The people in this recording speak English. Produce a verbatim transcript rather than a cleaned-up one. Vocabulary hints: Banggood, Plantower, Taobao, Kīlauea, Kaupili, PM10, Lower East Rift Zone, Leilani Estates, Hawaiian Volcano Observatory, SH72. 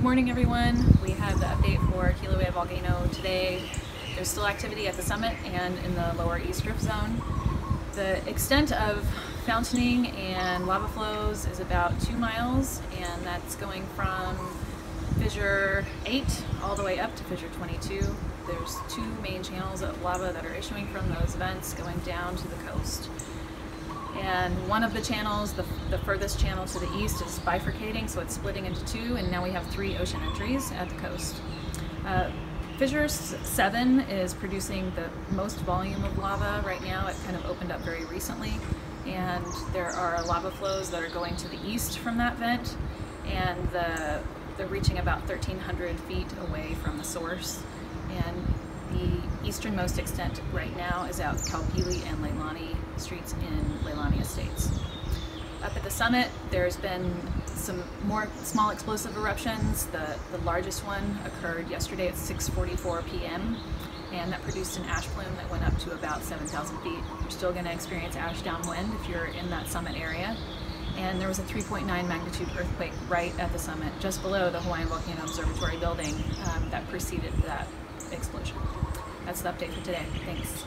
Good morning, everyone. We have the update for Kīlauea volcano today. There's still activity at the summit and in the Lower East Rift Zone. The extent of fountaining and lava flows is about two miles, and that's going from fissure eight all the way up to fissure twenty-two. There's two main channels of lava that are issuing from those vents going down to the coast. And one of the channels, the, the furthest channel to the east, is bifurcating, so it's splitting into two, and now we have three ocean entries at the coast. Uh, fissure seven is producing the most volume of lava right now. It kind of opened up very recently, and there are lava flows that are going to the east from that vent, and the, they're reaching about thirteen hundred feet away from the source. And the easternmost extent right now is out Kaupili and Leilani Streets in Leilani Estates. Up at the summit, there's been some more small explosive eruptions. The, the largest one occurred yesterday at six forty-four p m and that produced an ash plume that went up to about seven thousand feet. You're still going to experience ash downwind if you're in that summit area. And there was a three point nine magnitude earthquake right at the summit, just below the Hawaiian Volcano Observatory building um, that preceded that explosion. That's the update for today. Thanks.